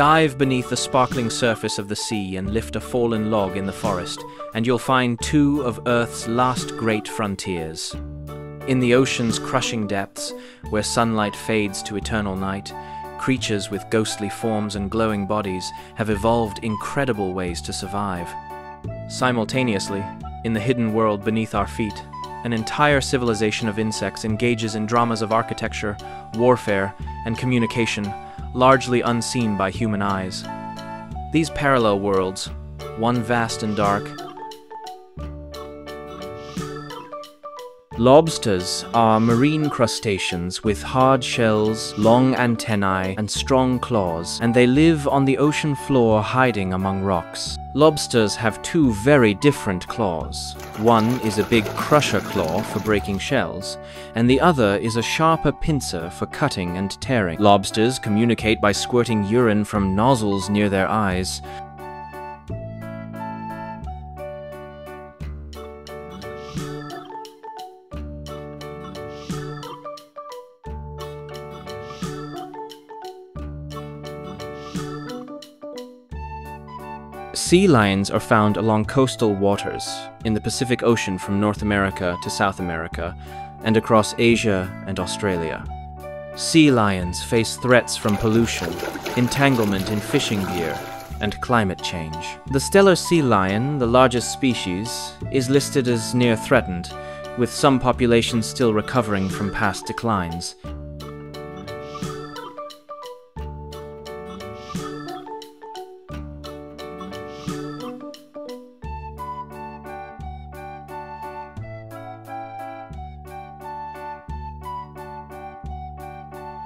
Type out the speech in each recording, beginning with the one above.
Dive beneath the sparkling surface of the sea and lift a fallen log in the forest, and you'll find two of Earth's last great frontiers. In the ocean's crushing depths, where sunlight fades to eternal night, creatures with ghostly forms and glowing bodies have evolved incredible ways to survive. Simultaneously, in the hidden world beneath our feet, an entire civilization of insects engages in dramas of architecture, warfare, and communication, largely unseen by human eyes. These parallel worlds, one vast and dark. Lobsters are marine crustaceans with hard shells, long antennae, and strong claws, and they live on the ocean floor hiding among rocks. Lobsters have two very different claws. One is a big crusher claw for breaking shells, and the other is a sharper pincer for cutting and tearing. Lobsters communicate by squirting urine from nozzles near their eyes. Sea lions are found along coastal waters, in the Pacific Ocean from North America to South America, and across Asia and Australia. Sea lions face threats from pollution, entanglement in fishing gear, and climate change. The stellar sea lion, the largest species, is listed as near threatened, with some populations still recovering from past declines.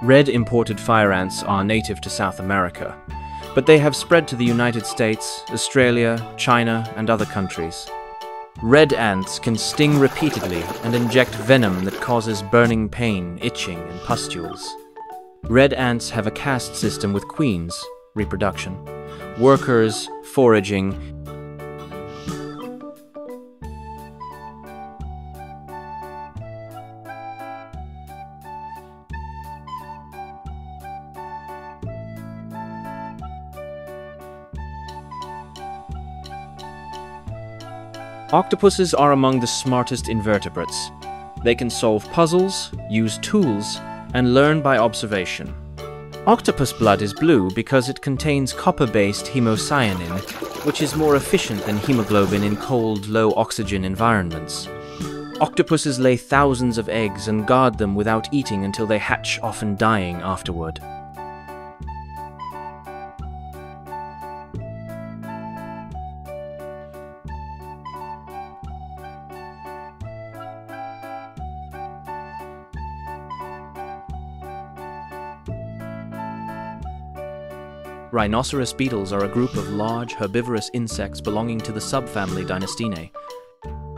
Red imported fire ants are native to South America, but they have spread to the United States, Australia, China, and other countries. Red ants can sting repeatedly and inject venom that causes burning pain, itching, and pustules. Red ants have a caste system with queens, reproduction, workers, foraging, Octopuses are among the smartest invertebrates. They can solve puzzles, use tools, and learn by observation. Octopus blood is blue because it contains copper-based hemocyanin, which is more efficient than hemoglobin in cold, low-oxygen environments. Octopuses lay thousands of eggs and guard them without eating until they hatch, often dying afterward. Rhinoceros beetles are a group of large herbivorous insects belonging to the subfamily Dynastinae.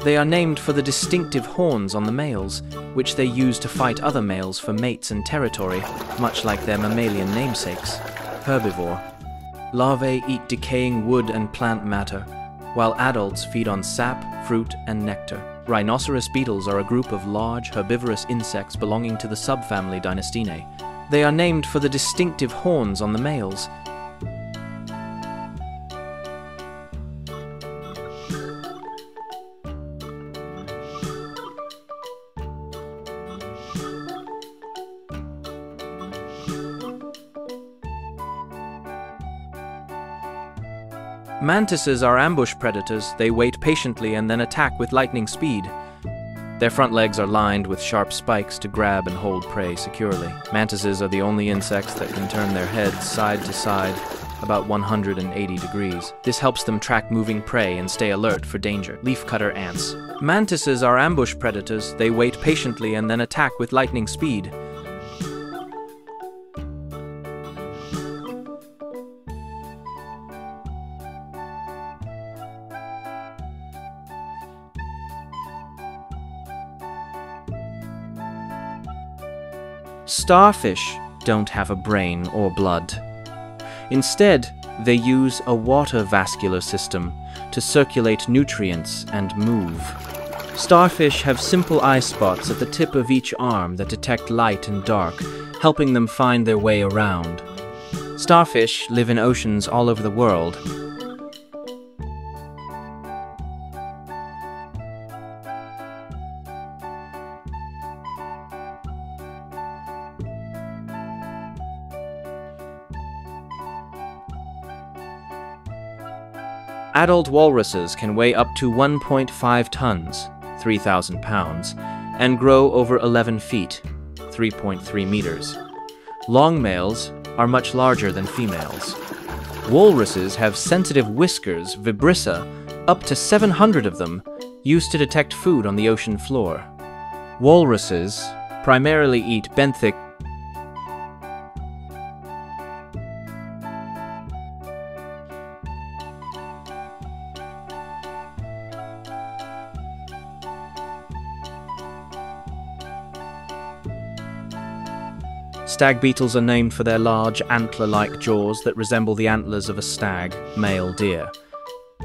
They are named for the distinctive horns on the males, which they use to fight other males for mates and territory, much like their mammalian namesakes. Herbivore. Larvae eat decaying wood and plant matter, while adults feed on sap, fruit, and nectar. Rhinoceros beetles are a group of large herbivorous insects belonging to the subfamily Dynastinae. They are named for the distinctive horns on the males. Mantises are ambush predators. They wait patiently and then attack with lightning speed. Their front legs are lined with sharp spikes to grab and hold prey securely. Mantises are the only insects that can turn their heads side to side about 180 degrees. This helps them track moving prey and stay alert for danger. Leafcutter ants. Mantises are ambush predators. They wait patiently and then attack with lightning speed. Starfish don't have a brain or blood. Instead, they use a water vascular system to circulate nutrients and move. Starfish have simple eye spots at the tip of each arm that detect light and dark, helping them find their way around. Starfish live in oceans all over the world. Adult walruses can weigh up to 1.5 tons, 3,000 pounds, and grow over 11 feet, 3.3 meters. Long males are much larger than females. Walruses have sensitive whiskers, vibrissa, up to 700 of them, used to detect food on the ocean floor. Walruses primarily eat benthic, Stag beetles are named for their large, antler-like jaws that resemble the antlers of a stag, male deer.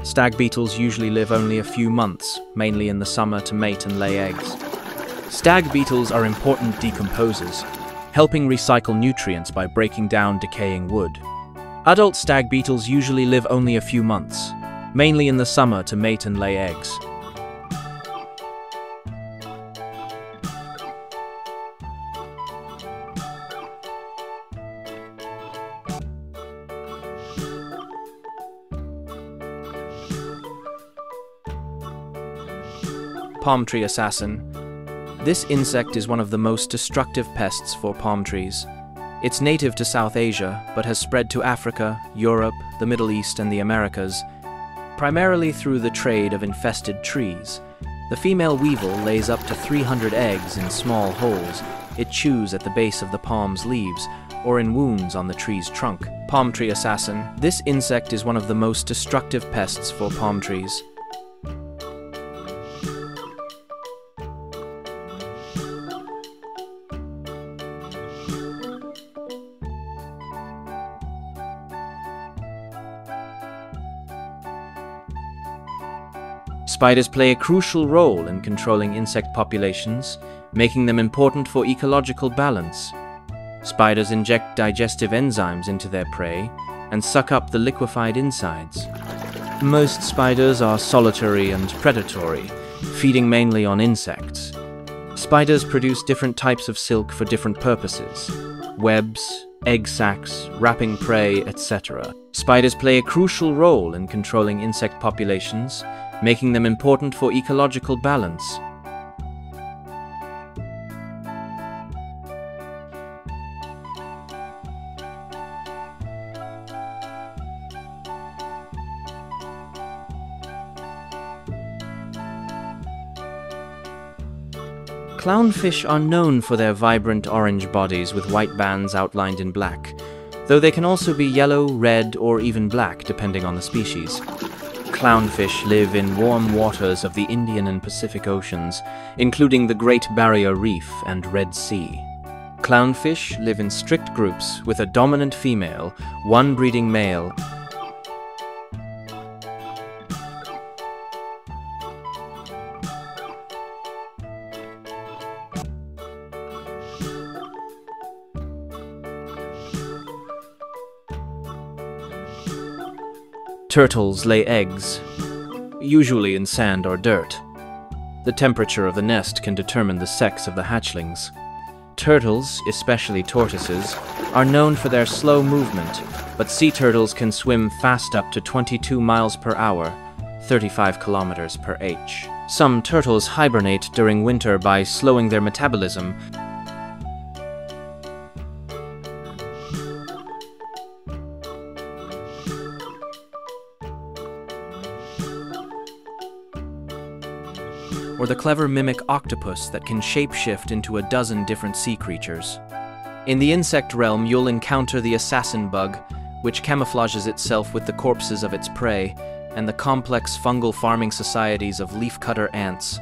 Stag beetles usually live only a few months, mainly in the summer, to mate and lay eggs. Stag beetles are important decomposers, helping recycle nutrients by breaking down decaying wood. Adult stag beetles usually live only a few months, mainly in the summer, to mate and lay eggs. Palm tree assassin. This insect is one of the most destructive pests for palm trees. It's native to South Asia, but has spread to Africa, Europe, the Middle East, and the Americas, primarily through the trade of infested trees. The female weevil lays up to 300 eggs in small holes it chews at the base of the palm's leaves, or in wounds on the tree's trunk. Palm tree assassin. This insect is one of the most destructive pests for palm trees. Spiders play a crucial role in controlling insect populations, making them important for ecological balance. Spiders inject digestive enzymes into their prey and suck up the liquefied insides. Most spiders are solitary and predatory, feeding mainly on insects. Spiders produce different types of silk for different purposes: webs, egg sacs, wrapping prey, etc. Spiders play a crucial role in controlling insect populations, making them important for ecological balance. Clownfish are known for their vibrant orange bodies with white bands outlined in black, though they can also be yellow, red, or even black depending on the species. Clownfish live in warm waters of the Indian and Pacific Oceans, including the Great Barrier Reef and Red Sea. Clownfish live in strict groups with a dominant female, one breeding male. Turtles lay eggs, usually in sand or dirt. The temperature of the nest can determine the sex of the hatchlings. Turtles, especially tortoises, are known for their slow movement, but sea turtles can swim fast up to 22 miles per hour, 35 kilometers per h. Some turtles hibernate during winter by slowing their metabolism. Or the clever mimic octopus that can shapeshift into a dozen different sea creatures. In the insect realm, you'll encounter the assassin bug, which camouflages itself with the corpses of its prey, and the complex fungal farming societies of leafcutter ants.